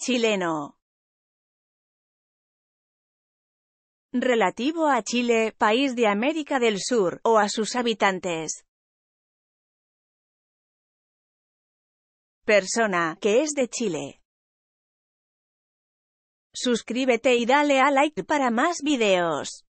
Chileno. Relativo a Chile, país de América del Sur, o a sus habitantes. Persona, que es de Chile. Suscríbete y dale a like para más videos.